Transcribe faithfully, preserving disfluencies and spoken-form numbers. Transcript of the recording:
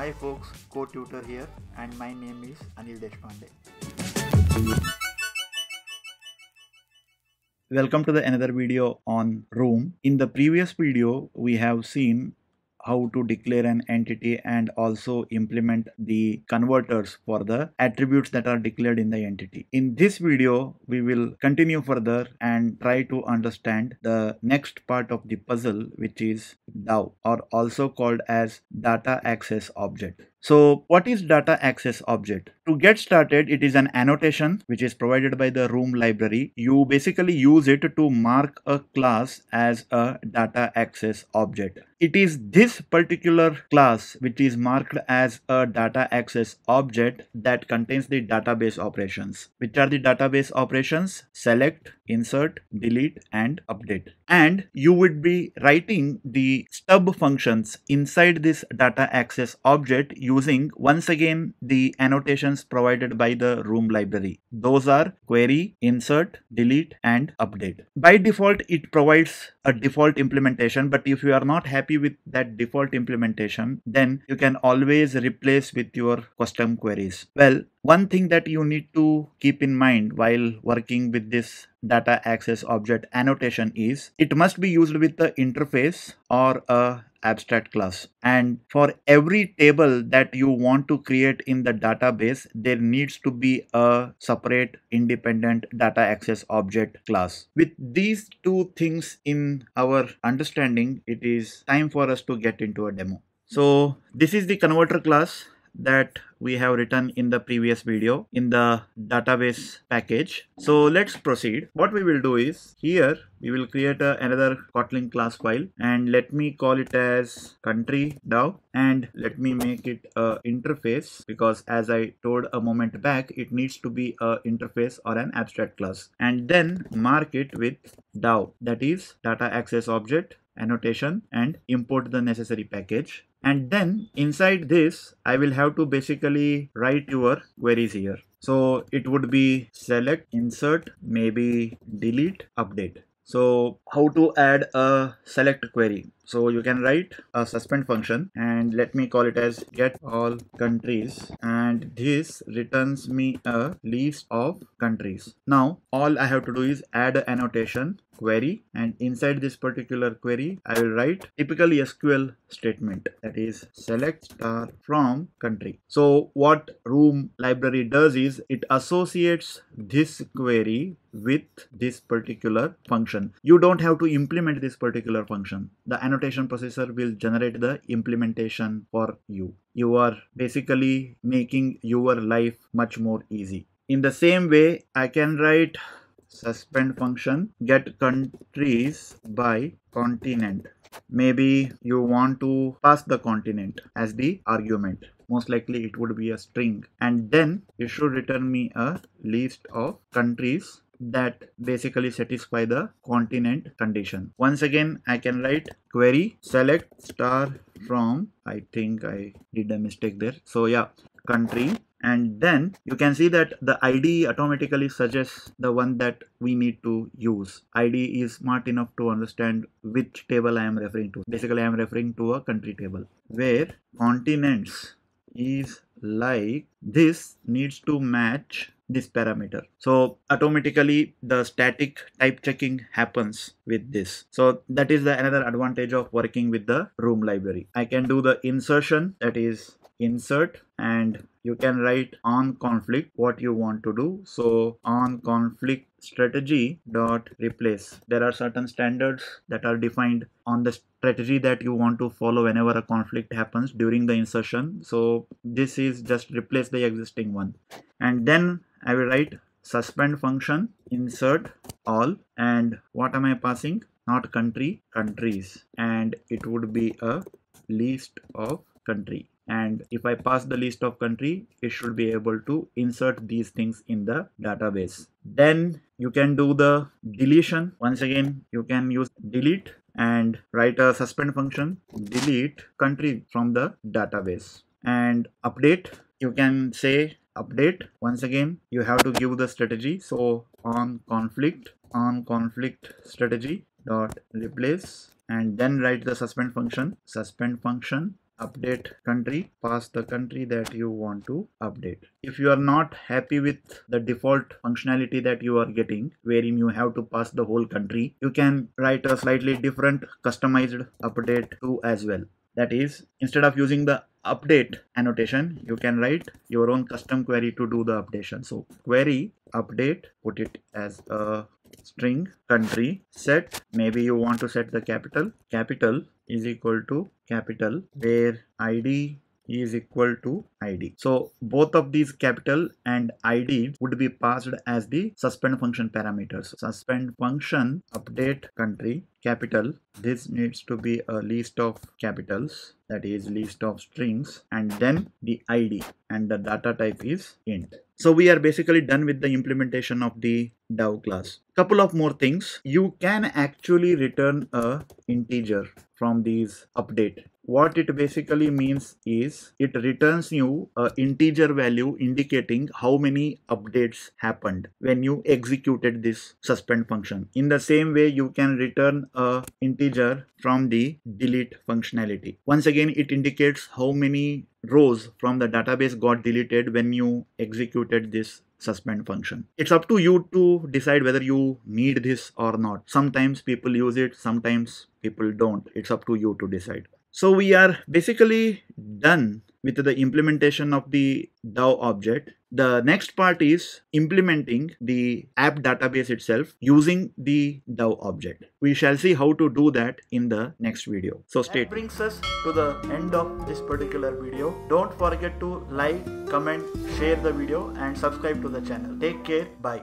Hi folks, co-tutor here and my name is Anil Deshpande. Welcome to the another video on Room. In the previous video, we have seen how to declare an entity and also implement the converters for the attributes that are declared in the entity. In this video, we will continue further and try to understand the next part of the puzzle, which is DAO, or also called as data access object. So what is data access object? To get started, it is an annotation which is provided by the Room library. You basically use it to mark a class as a data access object. It is this particular class which is marked as a data access object that contains the database operations. Which are the database operations? Select, insert, delete, and update. And you would be writing the stub functions inside this data access object using, once again, the annotations provided by the Room library. Those are query, insert, delete, and update. By default, it provides a default implementation, but if you are not happy with that default implementation, then you can always replace with your custom queries. Well, one thing that you need to keep in mind while working with this data access object annotation is it must be used with the interface or a abstract class, and for every table that you want to create in the database, there needs to be a separate independent data access object class. With these two things in our understanding, it is time for us to get into a demo. So this is the converter class that we have written in the previous video in the database package. So let's proceed. What we will do is, here we will create a, another Kotlin class file, and let me call it as CountryDAO, and let me make it a interface, because as I told a moment back, it needs to be a interface or an abstract class, and then mark it with DAO, that is data access object annotation, and import the necessary package. And then inside this, I will have to basically write your queries here. So it would be select, insert, maybe delete, update. So how to add a select query? So you can write a suspend function, and let me call it as get all countries, and this returns me a list of countries. Now all I have to do is add an annotation query, and inside this particular query I will write typically S Q L statement, that is select star from country. So what Room library does is it associates this query with this particular function. You don't have to implement this particular function. The annotation annotation processor will generate the implementation for you. You are basically making your life much more easy. In the same way, I can write suspend function get countries by continent. Maybe you want to pass the continent as the argument. Most likely it would be a string. And then you should return me a list of countries that basically satisfy the continent condition. Once again, I can write query select star from, I think I did a mistake there, so yeah, country, and then you can see that the I D automatically suggests the one that we need to use. I D is smart enough to understand which table I am referring to. Basically I am referring to a country table where continents is like this needs to match this parameter. So automatically the static type checking happens with this. So that is the another advantage of working with the Room library. I can do the insertion, that is insert, and you can write on conflict what you want to do. So on conflict strategy dot replace. There are certain standards that are defined on the strategy that you want to follow whenever a conflict happens during the insertion. So this is just replace the existing one. And then I will write suspend function insert all, and what am I passing? Not country, countries, and it would be a list of country. And if I pass the list of country, it should be able to insert these things in the database. Then you can do the deletion. Once again, you can use delete and write a suspend function delete country from the database. And update, you can say update. Once again, you have to give the strategy. So on conflict, on conflict strategy dot replace, and then write the suspend function suspend function update country, pass the country that you want to update. If you are not happy with the default functionality that you are getting, wherein you have to pass the whole country, you can write a slightly different customized update too as well. That is, instead of using the update annotation, you can write your own custom query to do the updation. So query update, put it as a string, country set, maybe you want to set the capital, capital is equal to capital where I D is equal to I D. So both of these capital and I D would be passed as the suspend function parameters. Suspend function update country capital, this needs to be a list of capitals, that is list of strings, and then the I D, and the data type is int. So we are basically done with the implementation of the DAO class. Couple of more things. You can actually return a integer from these update. What it basically means is it returns you an integer value indicating how many updates happened when you executed this suspend function. In the same way, you can return an integer from the delete functionality. Once again, it indicates how many rows from the database got deleted when you executed this suspend function. It's up to you to decide whether you need this or not. Sometimes people use it, sometimes people don't. It's up to you to decide. So we are basically done with the implementation of the DAO object. The next part is implementing the app database itself using the DAO object. We shall see how to do that in the next video. So stay tuned. That brings us to the end of this particular video. Don't forget to like, comment, share the video and subscribe to the channel. Take care. Bye.